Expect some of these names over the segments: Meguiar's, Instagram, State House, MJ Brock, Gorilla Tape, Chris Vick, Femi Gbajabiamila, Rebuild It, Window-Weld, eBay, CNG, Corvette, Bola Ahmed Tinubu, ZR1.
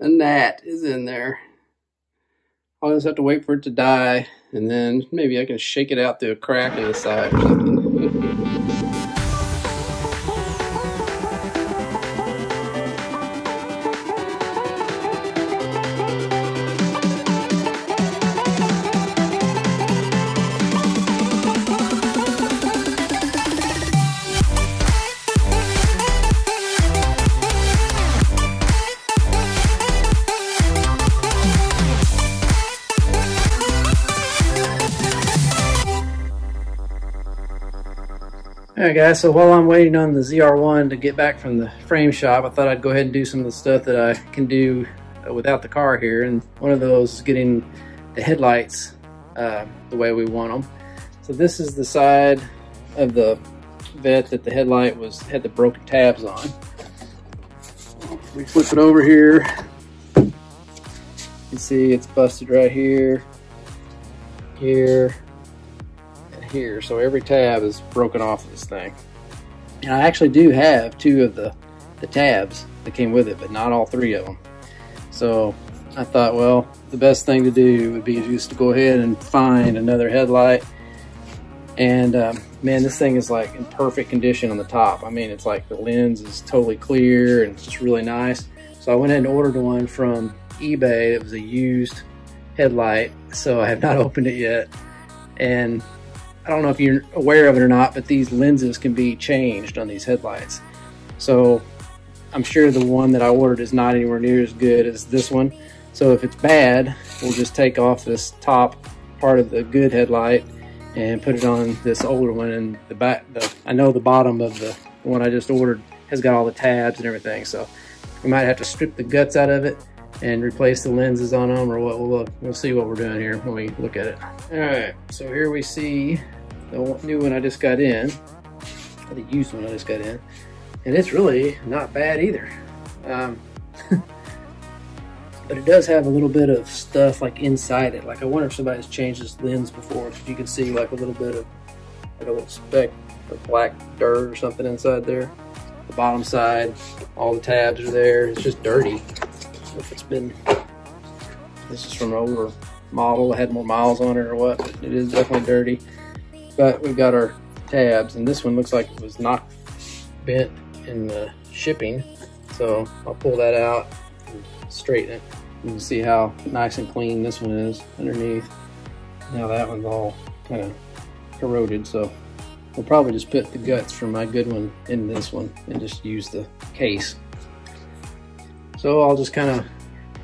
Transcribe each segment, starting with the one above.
a gnat is in there. I'll just have to wait for it to die, and then maybe I can shake it out through a crack in the side or something. Alright guys, so while I'm waiting on the ZR1 to get back from the frame shop, I thought I'd go ahead and do some of the stuff that I can do without the car here. And one of those is getting the headlights the way we want them. So this is the side of the Corvette that the headlight had the broken tabs on. We flip it over here. You can see it's busted right here, here, here. So every tab is broken off of this thing, and I actually do have two of the tabs that came with it, but not all three of them. So I thought, well, the best thing to do would be just to go ahead and find another headlight. And man, this thing is like in perfect condition on the top. I mean, it's like the lens is totally clear and it's just really nice. So I went ahead and ordered one from eBay. It was a used headlight, so I have not opened it yet. And I don't know if you're aware of it or not, but these lenses can be changed on these headlights. So I'm sure the one that I ordered is not anywhere near as good as this one. So if it's bad, we'll just take off this top part of the good headlight and put it on this older one. And the back, I know the bottom of the one I just ordered has got all the tabs and everything. So we might have to strip the guts out of it and replace the lenses on them, or what we'll see what we're doing here when we look at it. All right, so here we see the new one I just got in, or the used one I just got in, and it's really not bad either. But it does have a little bit of stuff like inside it. Like I wonder if somebody's changed this lens before, because you can see like a little bit of like a little speck of black dirt or something inside there. The bottom side, all the tabs are there. It's just dirty. If it's been, this is from an older model, it had more miles on it or what, but it is definitely dirty. But we've got our tabs, and this one looks like it was knocked bent in the shipping. So I'll pull that out and straighten it. You can see how nice and clean this one is underneath. Now that one's all kind of corroded, so we'll probably just put the guts from my good one in this one and just use the case. So I'll just kind of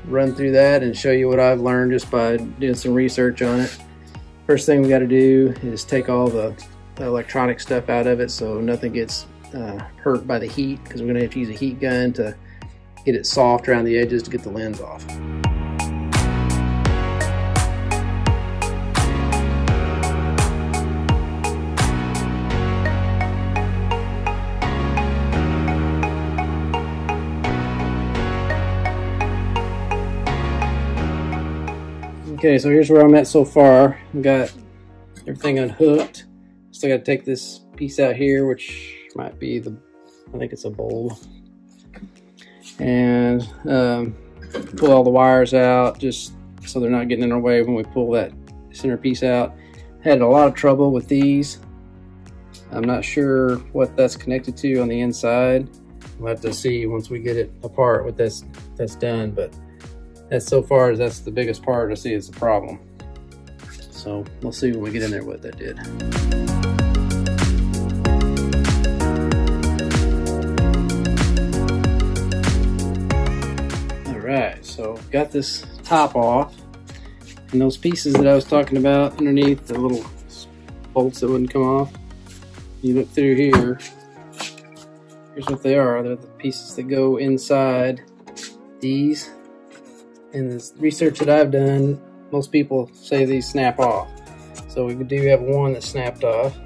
run through that and show you what I've learned just by doing some research on it. First thing we got to do is take all the electronic stuff out of it so nothing gets hurt by the heat, because we're going to have to use a heat gun to get it soft around the edges to get the lens off. Okay, so here's where I'm at so far. I've got everything unhooked. Still got to take this piece out here, which might be the, I think it's a bulb. And pull all the wires out just so they're not getting in our way when we pull that center piece out. Had a lot of trouble with these. I'm not sure what that's connected to on the inside. We'll have to see once we get it apart what that's done, but that's so far as that's the biggest part I see is the problem. So we'll see when we get in there what that did. All right, so got this top off, and those pieces that I was talking about underneath, the little bolts that wouldn't come off. You look through here, here's what they are. They're the pieces that go inside these. And this research that I've done, most people say these snap off. So we do have one that snapped off,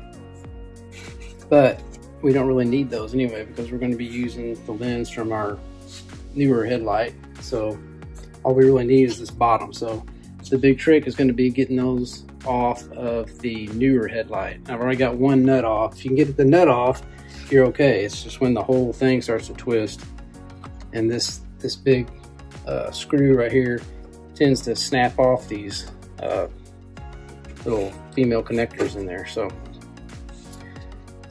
but we don't really need those anyway, because we're going to be using the lens from our newer headlight. So all we really need is this bottom. So the big trick is going to be getting those off of the newer headlight. I've already got one nut off. If you can get the nut off, you're okay. It's just when the whole thing starts to twist, and this big screw right here tends to snap off these little female connectors in there. So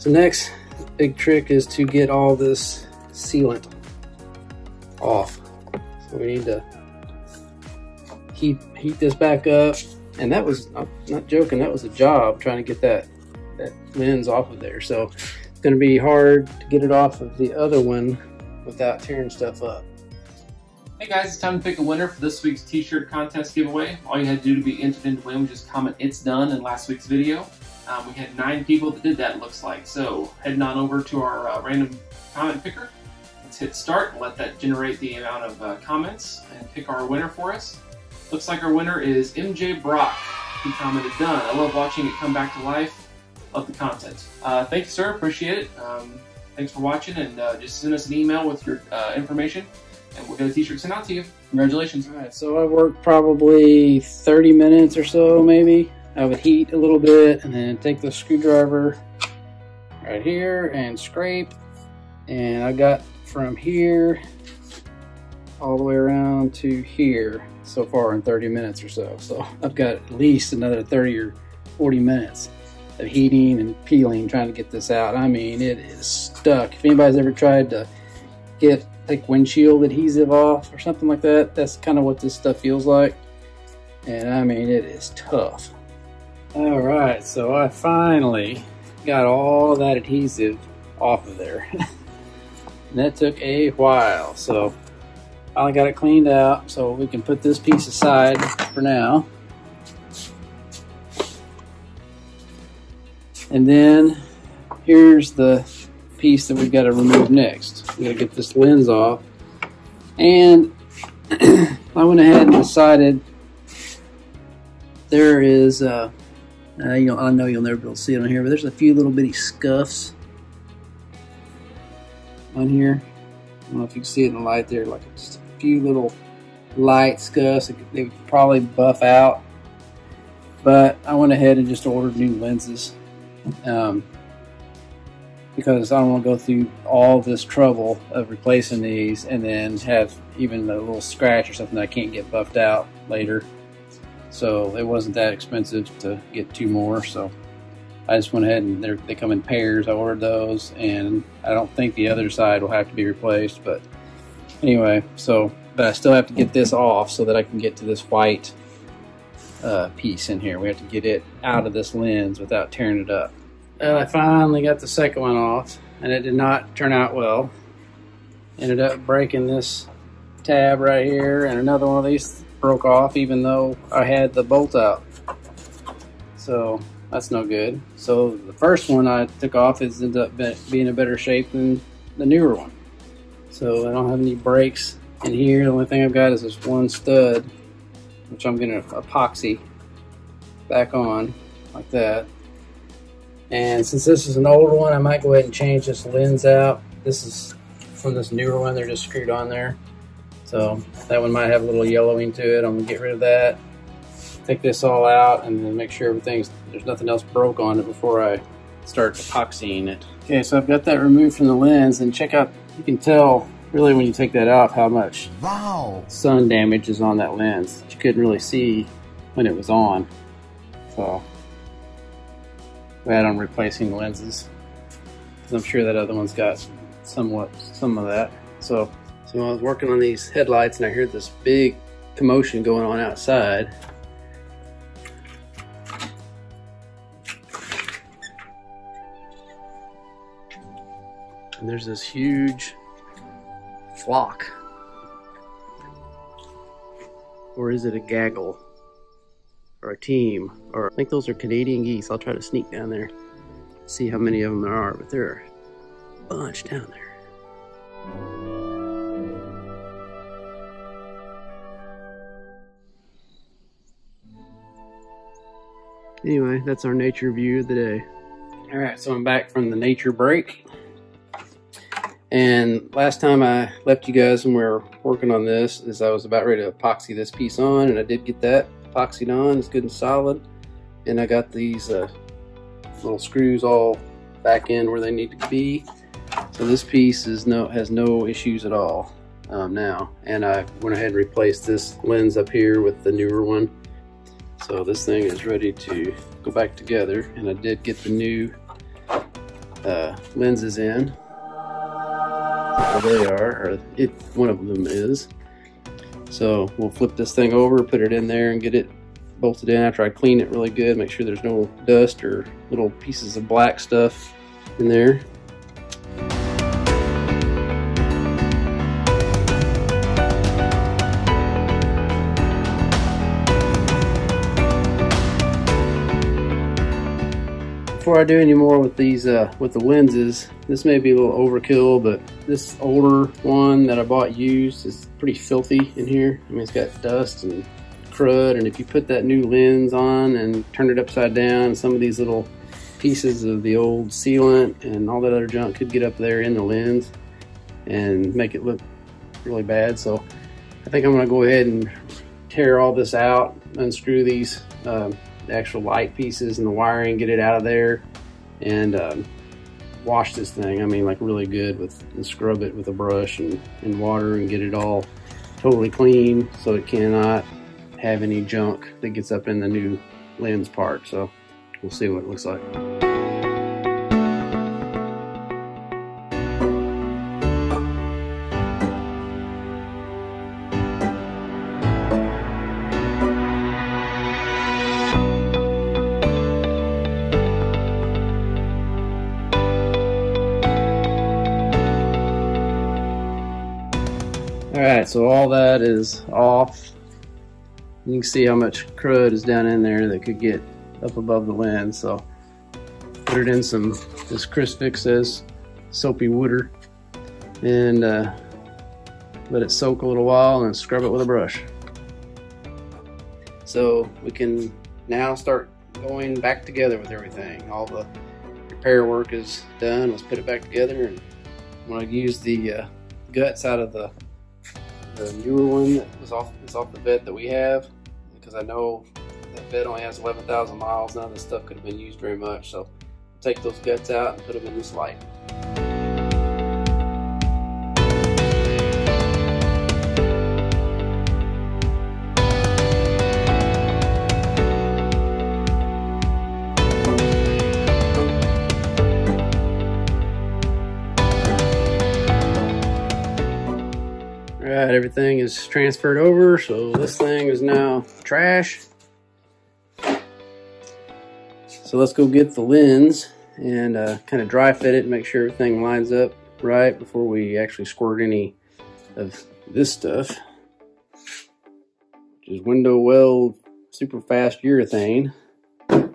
next big trick is to get all this sealant off. So we need to heat this back up. And that was, I'm not joking, that was a job trying to get that lens off of there. So it's going to be hard to get it off of the other one without tearing stuff up. Hey guys, it's time to pick a winner for this week's t-shirt contest giveaway. All you had to do to be entered in to win was just comment "it's done" in last week's video. We had 9 people that did that, it looks like. So heading on over to our random comment picker. Let's hit start and let that generate the amount of comments and pick our winner for us. Looks like our winner is MJ Brock. He commented, "Done. I love watching it come back to life. Love the content." Thank you, sir. Appreciate it. Thanks for watching, and just send us an email with your information, and we'll get a t-shirt sent out to you. Congratulations. All right, so I worked probably 30 minutes or so, maybe. I would heat a little bit and then take the screwdriver right here and scrape. And I got from here all the way around to here so far in 30 minutes or so. So I've got at least another 30 or 40 minutes of heating and peeling trying to get this out. I mean, it is stuck. If anybody's ever tried to take windshield adhesive off or something like that, that's kind of what this stuff feels like. And I mean, it is tough. All right, so I finally got all of that adhesive off of there. And that took a while. So I got it cleaned out, so we can put this piece aside for now. And then here's the piece that we've got to remove next. We've got to get this lens off. And I went ahead and decided there is I know you'll never be able to see it on here, but there's a few little bitty scuffs on here. I don't know if you can see it in the light there, like just a few little light scuffs. They would probably buff out, but I went ahead and just ordered new lenses because I don't want to go through all this trouble of replacing these and then have even a little scratch or something that I can't get buffed out later. So it wasn't that expensive to get 2 more, so I just went ahead and they come in pairs. I ordered those, and I don't think the other side will have to be replaced, but anyway, but I still have to get this off so that I can get to this white piece in here. We have to get it out of this lens without tearing it up. Well, I finally got the second one off, and it did not turn out well. Ended up breaking this tab right here, and another one of these broke off even though I had the bolt out, so that's no good. So the first one I took off has ended up being a better shape than the newer one. So I don't have any breaks in here. The only thing I've got is this one stud, which I'm gonna epoxy back on like that. And since this is an older one, I might go ahead and change this lens out. This is from this newer one, they're just screwed on there. So that one might have a little yellowing to it. I'm gonna get rid of that, take this all out, and then make sure there's nothing else broke on it before I start epoxying it. Okay, so I've got that removed from the lens, and check out, you can tell really when you take that off how much sun damage is on that lens that you couldn't really see when it was on. So glad I'm replacing the lenses, because I'm sure that other one's got some of that. So I was working on these headlights, and I heard this big commotion going on outside. And there's this huge flock. Or is it a gaggle? Or a team? Or I think those are Canadian geese. I'll try to sneak down there, see how many of them there are, but there are a bunch down there. Anyway, that's our nature view of the day. All right, so I'm back from the nature break. And last time I left you guys when we were working on this is I was about ready to epoxy this piece on, and I did get that epoxied on. It's good and solid. And I got these little screws all back in where they need to be. So this piece has no issues at all. now. And I went ahead and replaced this lens up here with the newer one. So this thing is ready to go back together, and I did get the new lenses in. Well, they are, or it, one of them is. So we'll flip this thing over, put it in there, and get it bolted in after I clean it really good, make sure there's no dust or little pieces of black stuff in there. Before I do any more with these with the lenses, this may be a little overkill, but this older one that I bought used is pretty filthy in here. I mean, it's got dust and crud, and if you put that new lens on and turn it upside down, some of these little pieces of the old sealant and all that other junk could get up there in the lens and make it look really bad. So I think I'm gonna go ahead and tear all this out, unscrew these the actual light pieces and the wiring, get it out of there, and wash this thing. I mean, like really good, with and scrub it with a brush and water, and get it all totally clean so it cannot have any junk that gets up in the new lens part. So we'll see what it looks like. Alright, so all that is off. You can see how much crud is down in there that could get up above the lens. So put it in some, as Chris Vick says, soapy water, and let it soak a little while and scrub it with a brush. So we can now start going back together with everything. All the repair work is done. Let's put it back together, and I'm going to use the guts out of the newer one that was off the bed that we have, because I know that bed only has 11,000 miles. None of this stuff could have been used very much, so take those guts out and put them in this light. Alright, everything is transferred over, so this thing is now trash. So let's go get the lens and kind of dry fit it and make sure everything lines up right before we actually squirt any of this stuff, which is Window-Weld super fast urethane. And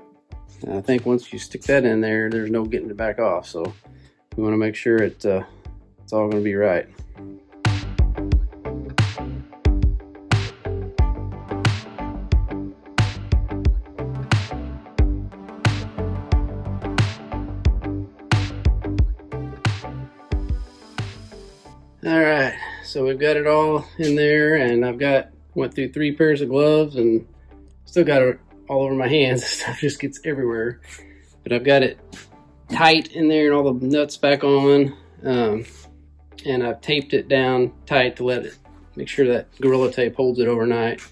I think once you stick that in there, there's no getting it back off, so we want to make sure it's all going to be right. Alright, so we've got it all in there, and I've went through 3 pairs of gloves and still got it all over my hands. Stuff just gets everywhere. But I've got it tight in there and all the nuts back on, and I've taped it down tight to make sure that Gorilla Tape holds it overnight.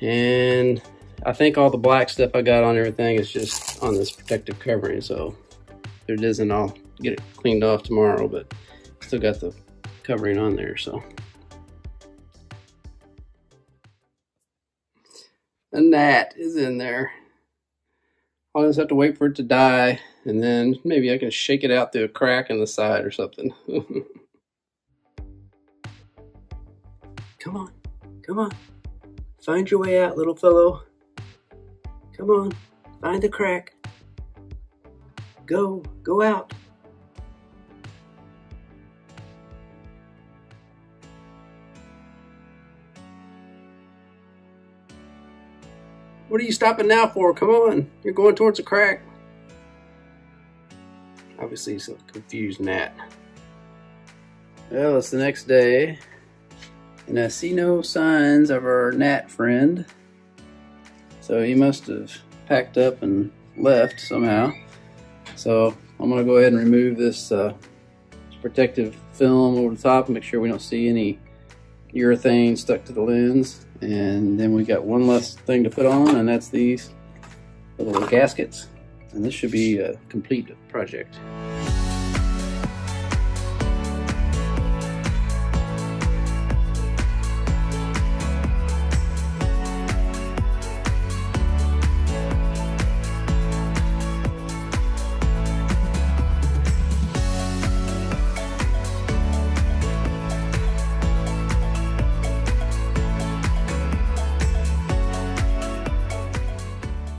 And I think all the black stuff I got on everything is just on this protective covering, so if it isn't, I'll get it cleaned off tomorrow, but still got the covering on there. So, and that is in there. I'll just have to wait for it to die, and then maybe I can shake it out through a crack in the side or something. Come on, come on, find your way out, little fellow. Come on, find the crack. Go, go out. What are you stopping now for? Come on, you're going towards a crack. Obviously, he's confused, Nat. Well, it's the next day, and I see no signs of our Nat friend. So he must have packed up and left somehow. So I'm gonna go ahead and remove this protective film over the top, make sure we don't see any urethane stuck to the lens. And then we got one less thing to put on, and that's these little gaskets. And this should be a complete project.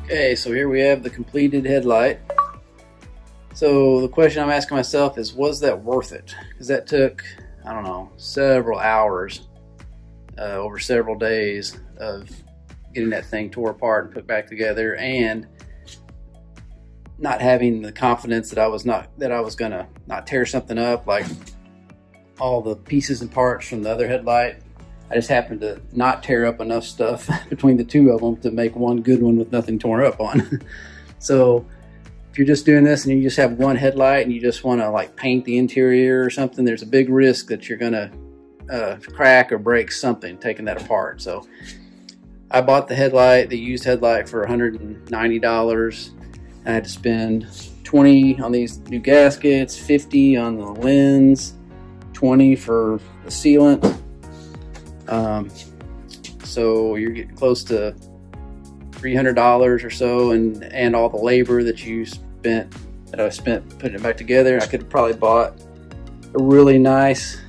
Okay, so here we have the completed headlight. So the question I'm asking myself is, was that worth it? Because that took, I don't know, several hours over several days of getting that thing tore apart and put back together, and not having the confidence that I was gonna not tear something up like all the pieces and parts from the other headlight. I just happened to not tear up enough stuff between the two of them to make one good one with nothing torn up on. So if you're just doing this and you just have one headlight and you just want to like paint the interior or something, there's a big risk that you're going to crack or break something taking that apart. So I bought the headlight, the used headlight, for $190, and I had to spend $20 on these new gaskets, $50 on the lens, $20 for the sealant. So you're getting close to $300 or so, and all the labor that you spent, that I spent putting it back together. I could have probably bought a really nice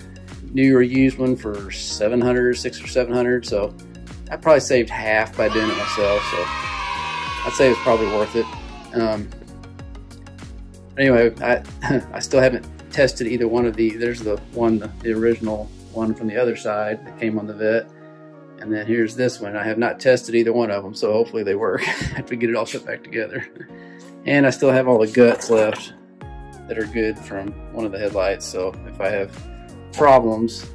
new or used one for $600 or $700. So I probably saved half by doing it myself. So I'd say it's probably worth it. Anyway, I still haven't tested either one of the, there's the one, the original one from the other side that came on the vet, and then here's this one. I have not tested either one of them, so hopefully they work. I have to get it all put back together, and I still have all the guts left that are good from one of the headlights. So if I have problems,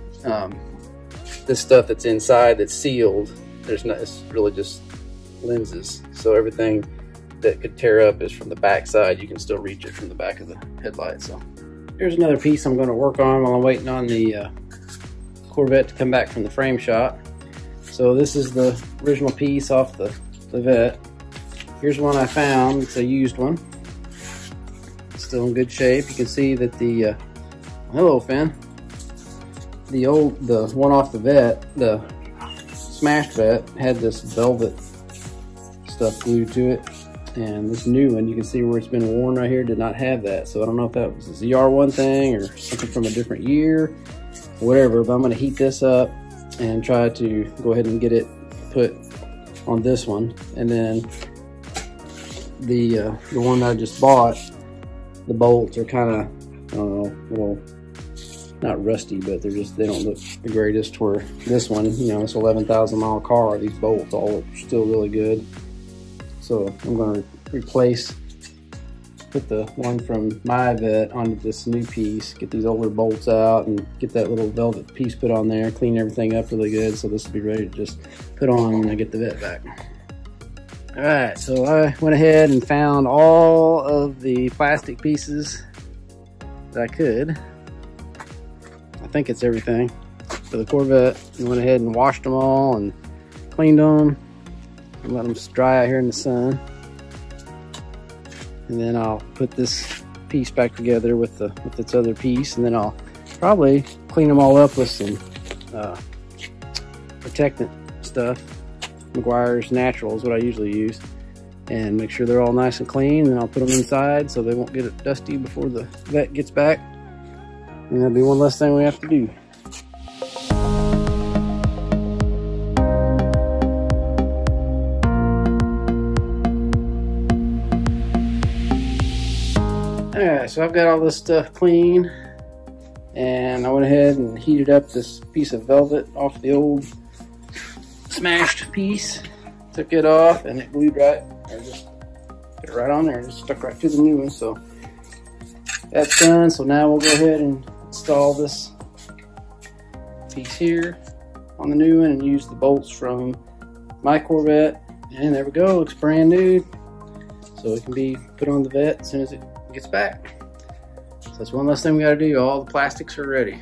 this stuff that's inside that's sealed, there's not, it's really just lenses, so everything that could tear up is from the back side. You can still reach it from the back of the headlight. So here's another piece I'm going to work on while I'm waiting on the Corvette to come back from the frame shop. So this is the original piece off the vet. Here's one I found. It's a used one. It's still in good shape. You can see that the hello Finn, the one off the vet, the smashed vet, had this velvet stuff glued to it, and this new one, you can see where it's been worn right here, did not have that. So I don't know if that was a ZR1 thing or something from a different year, whatever, but I'm going to heat this up and try to go ahead and get it put on this one. And then the one I just bought, the bolts are kind of, I don't know, well, not rusty, but they're just, they don't look the greatest. Where this one, you know, it's 11,000 mile car, these bolts all look still really good. So I'm going to replace, put the one from my vet onto this new piece, get these older bolts out and get that little velvet piece put on there, clean everything up really good, so this will be ready to just put on when I get the vet back. All right, so I went ahead and found all of the plastic pieces that I could. I think it's everything for the Corvette. I went ahead and washed them all and cleaned them and let them dry out here in the sun. And then I'll put this piece back together with the its other piece, and then I'll probably clean them all up with some protectant stuff. Meguiar's Natural is what I usually use, and make sure they're all nice and clean. And I'll put them inside so they won't get dusty before the vet gets back. And that'll be one less thing we have to do. Alright, so I've got all this stuff clean, and I went ahead and heated up this piece of velvet off the old smashed piece, took it off, and it glued right, or just put it right on there, just stuck right to the new one. So that's done. So now we'll go ahead and install this piece here on the new one and use the bolts from my Corvette, and there we go, looks brand new, so it can be put on the vet as soon as it gets back. So That's one less thing we gotta do. All the plastics are ready.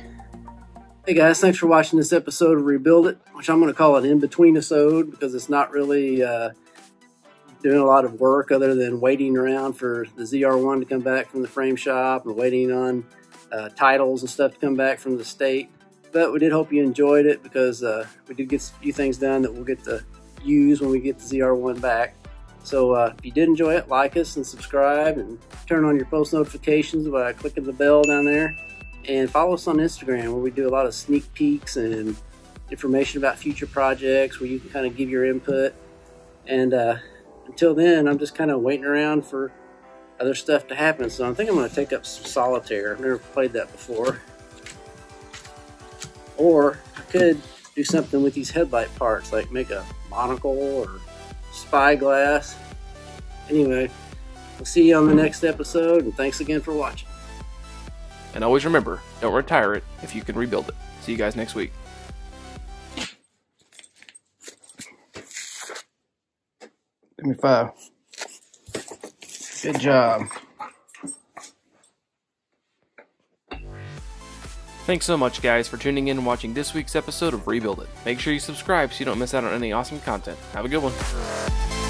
Hey guys, thanks for watching this episode of Rebuild It, which I'm gonna call an in-between-isode because it's not really doing a lot of work other than waiting around for the ZR1 to come back from the frame shop and waiting on titles and stuff to come back from the state. But we did hope you enjoyed it because we did get a few things done that we'll get to use when we get the ZR1 back. So if you did enjoy it, like us and subscribe and turn on your post notifications by clicking the bell down there. And follow us on Instagram where we do a lot of sneak peeks and information about future projects where you can kind of give your input. And until then, I'm just kind of waiting around for other stuff to happen. So I think I'm going to take up some solitaire. I've never played that before. Or I could do something with these headlight parts, like make a monocle or spyglass. Anyway, we'll see you on the next episode, and thanks again for watching. And always remember, don't retire it if you can rebuild it. See you guys next week. Give me 5. Good job. Thanks so much, guys, for tuning in and watching this week's episode of Rebuild It. Make sure you subscribe so you don't miss out on any awesome content. Have a good one.